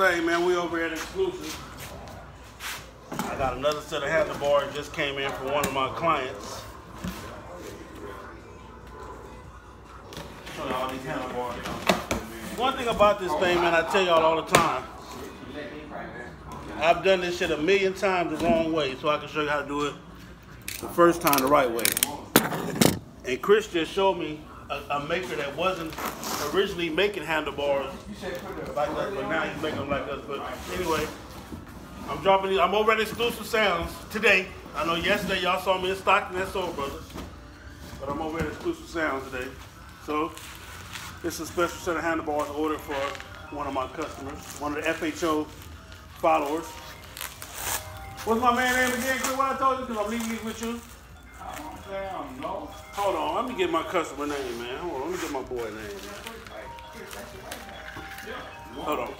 say, man, we over at Exclusive. I got another set of handlebars, just came in for one of my clients. One thing about this thing, man, I tell y'all all the time, I've done this shit a million times the wrong way, so I can show you how to do it the first time the right way. And Chris just showed me a maker that wasn't originally making handlebars like us, but now he's making them like us. But anyway, I'm over at Exclusive Sounds today. I know yesterday y'all saw me in Stockton at Soul Brothers, but I'm over at Exclusive Sounds today. So this is a special set of handlebars ordered for one of my customers, one of the FHO followers. What's my man's name again? Chris, what I told you, because I'm leaving these with you. I don't say I don't know. Hold on, let me get my customer name, man. Hold on, let me get my boy name. Hold on. I'm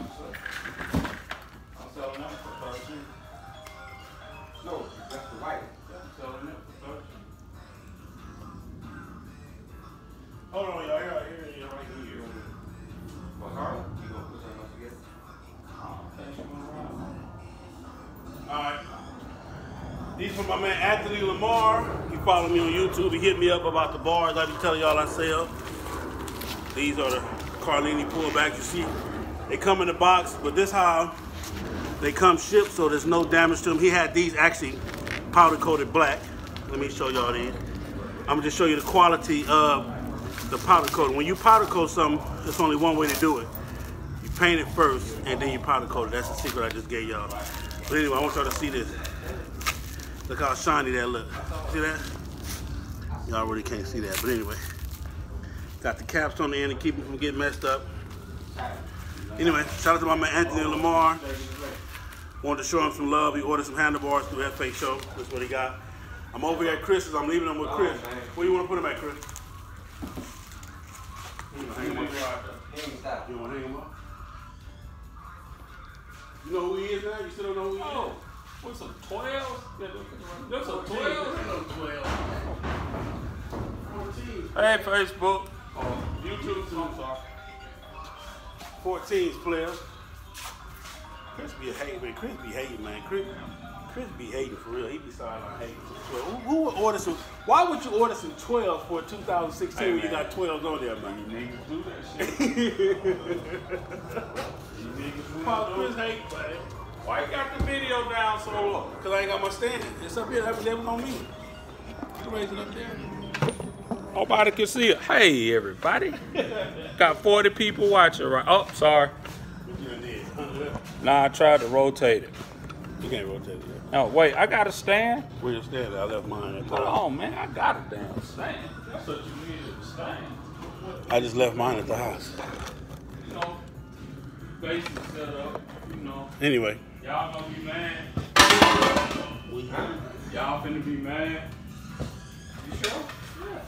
selling them for 13. No, that's the right. I'm selling them for 13. Hold on, y'all. Here, right here. What, Carl? You gonna put something else together? Thanks for coming around. All right. These from my man Anthony Lamar. He followed me on YouTube. He hit me up about the bars I be telling y'all I sell. These are the Carlini pullbacks. You see, they come in the box, but this how they come shipped, so there's no damage to them. He had these actually powder coated black. Let me show y'all these. I'm just show you the quality of the powder coating. When you powder coat something, there's only one way to do it. You paint it first, and then you powder coat it. That's the secret I just gave y'all. But anyway, I want y'all to see this. Look how shiny that look. See that? Y'all really can't see that, but anyway. Got the caps on the end to keep them from getting messed up. Anyway, shout out to my man Anthony Lamar. Wanted to show him some love. He ordered some handlebars through FHO. That's what he got. I'm over here at Chris's. I'm leaving them with Chris. Where you want to put them at, Chris? You want to hang them up? You want to hang them up? You know who he is now? You still don't know who he is? What's some 12? There's some 12. Hey, Facebook. YouTube, I'm sorry. 14s, player. Chris be hating, man. Chris be hating, man. Chris be hating for real. He be sorry I hating some 12. Who would order some? Why would you order some 12 for 2016 when you got 12s on there, man? You niggas do that shit. Paul, Chris hate, man. Why you got the video down so low? Because I ain't got my stand. It's up here. Every day was on me. You can raise it up there. Nobody can see it. Hey, everybody. Got 40 people watching right. Oh, sorry. Nah, I tried to rotate it. You can't rotate it yet. No, wait. I got a stand. Where's your stand? I left mine at the house. Oh, man. I got a damn stand. That's what you need, a stand. I just left mine at the house. You know, base is set up. You know. Anyway. Y'all gonna be mad. Y'all finna be mad. You sure? Yeah.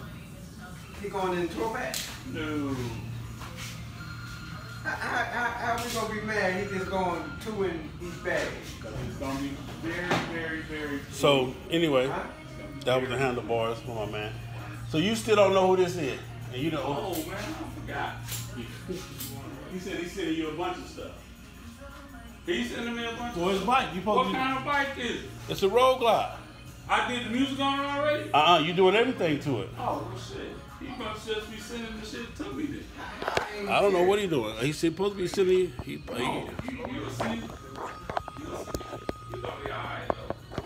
He going in the throwback? No. How we gonna be mad? He just going two in each bag. It's gonna be very, very. So anyway, that was the handlebars for my man. So you still don't know who this is, and you don't. Oh man, I forgot. He said you a bunch of stuff. He sending me a bunch of his bike. What kind of bike is it? It's a Road Glide. I did the music on it already? You doing everything to it. Oh, well, shit. He must just be sending the shit to me then. I don't know what he's doing. He's supposed to be sending me. You'll see. You'll see. You're gonna be alright,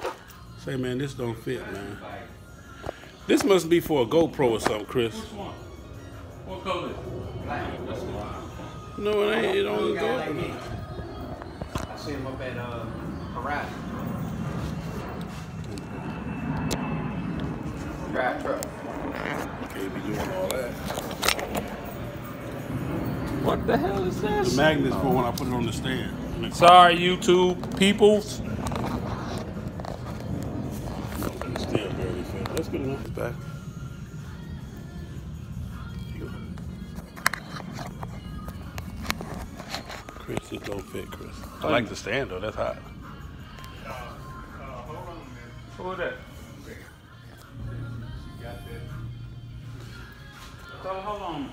though. Say, man, this don't fit, man. This must be for a GoPro or something, Chris. Which one? What color is it? Black. That's one. No, it ain't. It only goes. I see him up at Horizon. Drive truck. Can't be doing all that. What the hell is that? The magnets for when I put it on the stand. Sorry, YouTube peoples. That's good enough. It's back. Chris, it don't fit, Chris. I like the stand though, that's hot. Hold on a minute. Who that? You got that. So hold on.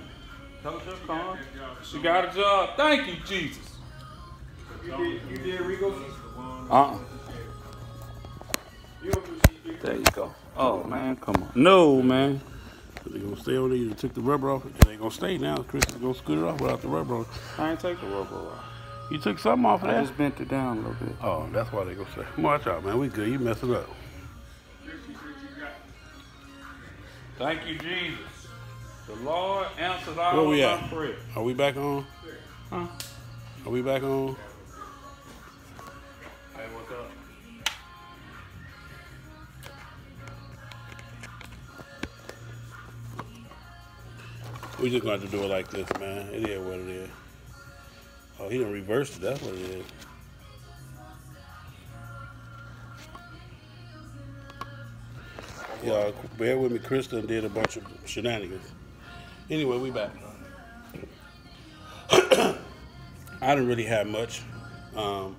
Don't just come. She got a job. Thank you, Jesus. You did Regal? There you go. Oh, man, come on. No, man. They're going to stay over there. You took the rubber off. It ain't going to stay now. Chris is going to scoot it off without the rubber on. I ain't take the rubber off. You took something off of that? I just bent it down a little bit. Oh, that's why they're going to stay. Watch out, man. We good. You mess it up. Thank you, Jesus. The Lord answered all my prayers. Are we back on? Huh? Are we back on? Hey, what's up? We just gonna have to do it like this, man. It is what it is. Oh, he done reversed it. That's what it is. Y'all, bear with me. Chris done did a bunch of shenanigans. Anyway, we back. I didn't really have much. Back over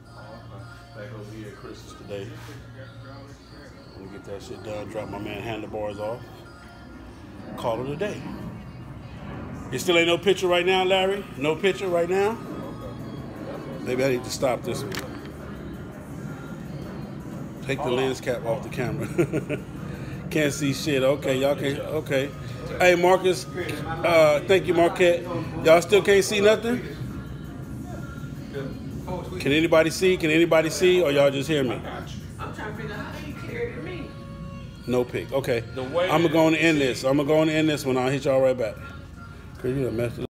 here at Chris's today. I'm gonna get that shit done. Drop my man handlebars off. Call it a day. It still ain't no picture right now, Larry? No picture right now? Maybe I need to stop this one. Take the lens cap off the camera. Can't see shit. Okay, y'all can't. Okay. Hey, Marcus. Thank you, Marquette. Y'all still can't see nothing? Can anybody see? Can anybody see? Or y'all just hear me? I'm trying to figure out how you cleared it me. No pick. Okay. I'm going to end this. I'm going to end this one. I'll hit y'all right back. You done messed it up.